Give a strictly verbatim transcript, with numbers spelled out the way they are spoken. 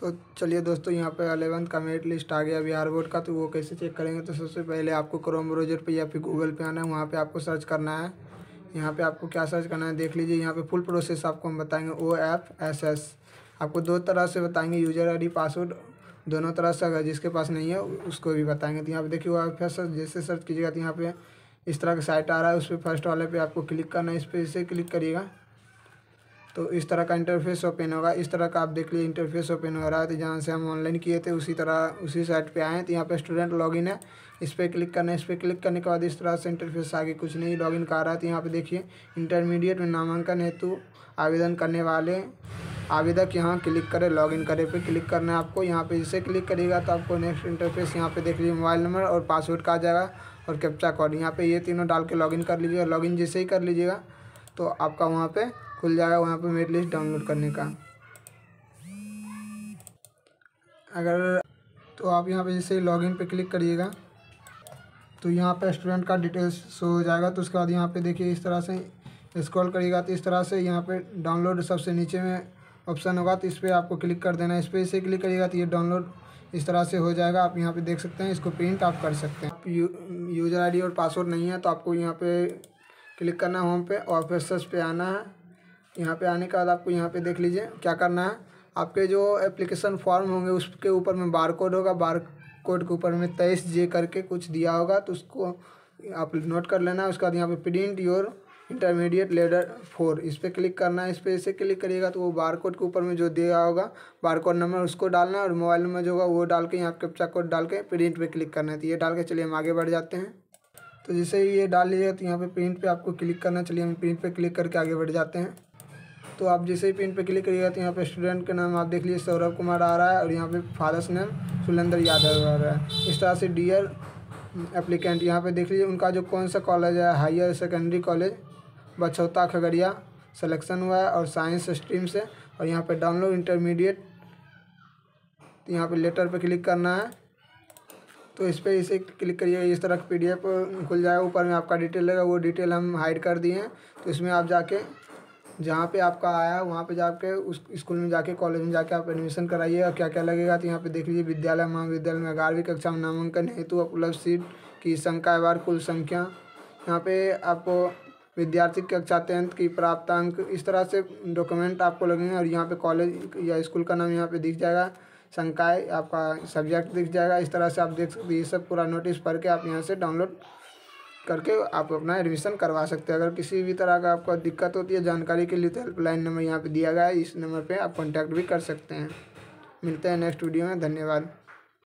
तो चलिए दोस्तों, यहाँ पर अलेवंथ का मेरिट लिस्ट आ गया बिहार बोर्ड का। तो वो कैसे चेक करेंगे, तो सबसे पहले आपको क्रोम ब्राउज़र पे या फिर गूगल पे आना है। वहाँ पे आपको सर्च करना है। यहाँ पे आपको क्या सर्च करना है देख लीजिए। यहाँ पे फुल प्रोसेस आपको हम बताएंगे ओ एफ एस एस। आपको दो तरह से बताएंगे, यूजर आई डी पासवर्ड दोनों तरह से। अगर जिसके पास नहीं है उसको भी बताएंगे। तो यहाँ पर देखिए ओ एफ एस एस जैसे सर्च कीजिएगा तो यहाँ पर इस तरह का साइट आ रहा है। उस पर फर्स्ट वाले पे आपको क्लिक करना है। इस पर इसे क्लिक करिएगा तो इस तरह का इंटरफेस ओपन होगा। इस तरह का आप देख लीजिए इंटरफेस ओपन हो रहा है। तो जहाँ से हम ऑनलाइन किए थे उसी तरह उसी साइट पे आए हैं। तो यहाँ पे स्टूडेंट लॉगिन है, इस पर क्लिक करना है। इस पर क्लिक करने के बाद इस तरह से इंटरफेस आगे कुछ नहीं लॉगिन का आ रहा है। तो यहाँ पे देखिए इंटरमीडिएट में नामांकन हेतु आवेदन करने वाले आवेदक यहाँ क्लिक करें, लॉगिन करें पे क्लिक करना है आपको। यहाँ पे जिसे क्लिक करिएगा तो आपको नेक्स्ट इंटरफेस यहाँ पे देख लीजिए मोबाइल नंबर और पासवर्ड का आ जाएगा और कैप्चा कोड। यहाँ पे ये तीनों डाल के लॉगिन कर लीजिएगा। लॉगिन जैसे ही कर लीजिएगा तो आपका वहाँ पे खुल जाएगा वहाँ पे मेरिट लिस्ट डाउनलोड करने का। अगर तो आप यहाँ पे जैसे लॉगिन पे क्लिक करिएगा तो यहाँ पे स्टूडेंट का डिटेल्स शो हो जाएगा। तो उसके बाद यहाँ पे देखिए इस तरह से स्क्रॉल करिएगा तो इस तरह से यहाँ पे डाउनलोड सबसे नीचे में ऑप्शन होगा। तो इस पर आपको क्लिक कर देना है। इस पर इसे क्लिक करिएगा तो ये डाउनलोड इस तरह से हो जाएगा। आप यहाँ पे देख सकते हैं, इसको प्रिंट आप कर सकते हैं। यू, यूज़र आई डी और पासवर्ड नहीं है तो आपको यहाँ पे क्लिक करना है होम पे और फिर सर्च पे आना है। यहाँ पे आने के बाद आपको यहाँ पे देख लीजिए क्या करना है। आपके जो एप्लीकेशन फॉर्म होंगे उसके ऊपर में बार कोड होगा। बार कोड के ऊपर में तेईस जे करके कुछ दिया होगा तो उसको आप नोट कर लेना है। उसके बाद यहाँ पे print your intermediate letter for इस पर क्लिक करना है। इस पर इसे क्लिक करिएगा तो वो बार कोड के ऊपर में जो दिया होगा बार कोड नंबर उसको डालना है और मोबाइल नंबर जो होगा वो डाल के यहाँ कैप्चा कोड डाल के प्रिंट पे क्लिक करना है। तो ये डाल के चलिए हम आगे बढ़ जाते हैं। तो जैसे ये डाल लीजिएगा तो यहाँ पे प्रिंट पे आपको क्लिक करना है। चलिए हम प्रिंट पे क्लिक करके आगे बढ़ जाते हैं। तो आप जैसे ही प्रिंट पे क्लिक करिएगा तो यहाँ पे स्टूडेंट का नाम आप देख लीजिए सौरभ कुमार आ रहा है और यहाँ पे फादर्स नेम सुलेंद्र यादव आ रहा है। इस तरह से डियर एप्लीकेंट यहाँ पे देख लीजिए उनका जो कौन सा कॉलेज है, higher secondary college Bachhauta Khagaria selection हुआ है और साइंस स्ट्रीम से। और यहाँ पे डाउनलोड इंटरमीडिएट तो यहाँ पे लेटर पे क्लिक करना है। तो इस पर इसे क्लिक करिएगा, इस तरह का पी डी एफ खुल जाएगा। ऊपर में आपका डिटेल रहेगा, वो डिटेल हम हाइड कर दिए हैं। तो इसमें आप जाके जहाँ पे आपका आया है वहाँ पे जाके उस स्कूल में जाके कॉलेज में जाके आप एडमिशन कराइएगा। क्या क्या लगेगा तो यहाँ पे देख लीजिए विद्यालय महाविद्यालय में ग्यारहवीं कक्षा में नामांकन हेतु उपलब्ध सीट की संख्या बार कुल संख्या। यहाँ पे आपको विद्यार्थी कक्षा टेंथ की प्राप्तांक इस तरह से डॉक्यूमेंट आपको लगेंगे और यहाँ पे कॉलेज या स्कूल का नाम यहाँ पे दिख जाएगा, संकाय आपका सब्जेक्ट दिख जाएगा। इस तरह से आप देख सकते हैं। ये सब पूरा नोटिस पढ़ के आप यहाँ से डाउनलोड करके आप अपना एडमिशन करवा सकते हैं। अगर किसी भी तरह का आपको दिक्कत होती है जानकारी के लिए तो हेल्पलाइन नंबर यहाँ पर दिया गया है, इस नंबर पर आप कॉन्टैक्ट भी कर सकते हैं। मिलते हैं नेक्स्ट वीडियो में। धन्यवाद।